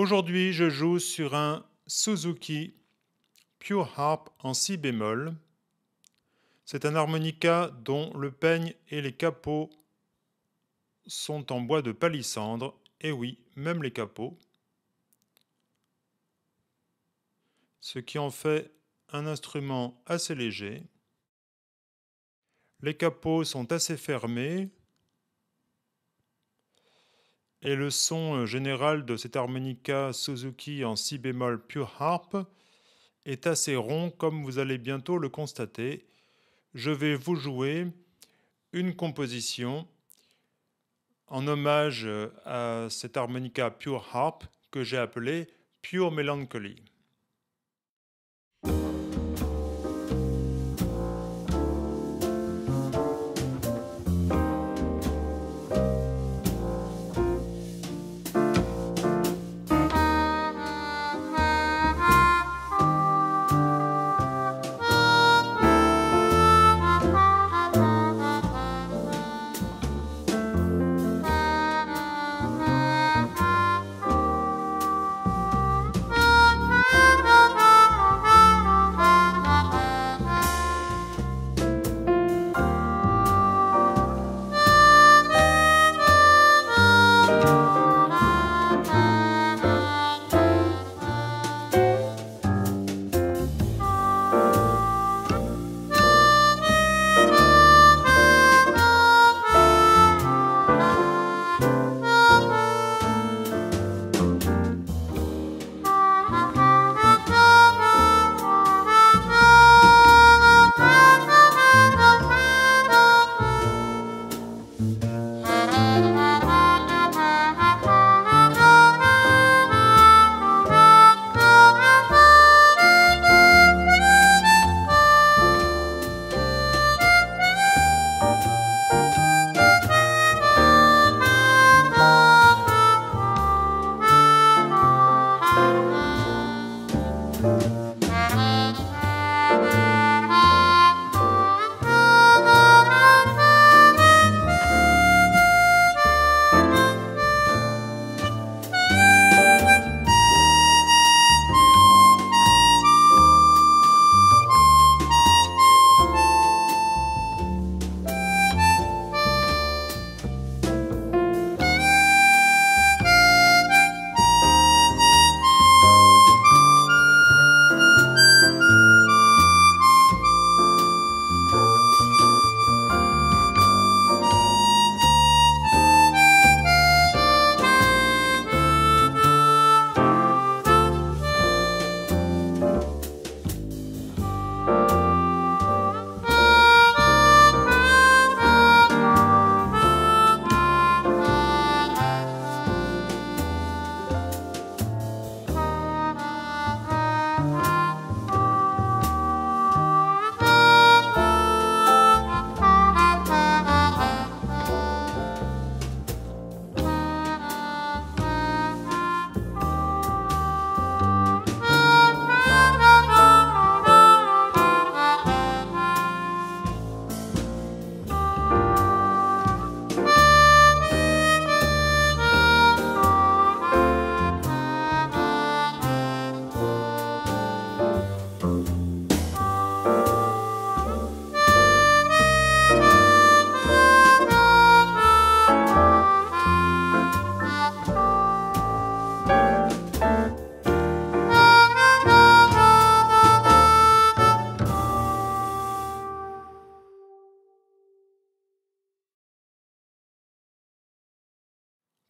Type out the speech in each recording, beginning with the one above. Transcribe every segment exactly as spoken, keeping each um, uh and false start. Aujourd'hui, je joue sur un Suzuki Pure Harp en si bémol. C'est un harmonica dont le peigne et les capots sont en bois de palissandre. Et oui, même les capots. Ce qui en fait un instrument assez léger. Les capots sont assez fermés et le son général de cet harmonica Suzuki en si bémol Pure Harp est assez rond, comme vous allez bientôt le constater. Je vais vous jouer une composition en hommage à cet harmonica Pure Harp que j'ai appelé Pure Melancholy.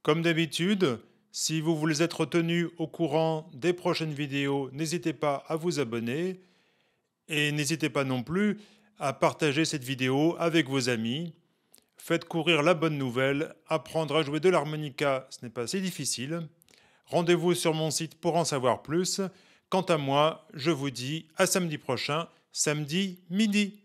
Comme d'habitude, si vous voulez être tenu au courant des prochaines vidéos, n'hésitez pas à vous abonner et n'hésitez pas non plus à partager cette vidéo avec vos amis. Faites courir la bonne nouvelle, apprendre à jouer de l'harmonica, ce n'est pas si difficile. Rendez-vous sur mon site pour en savoir plus. Quant à moi, je vous dis à samedi prochain, samedi midi.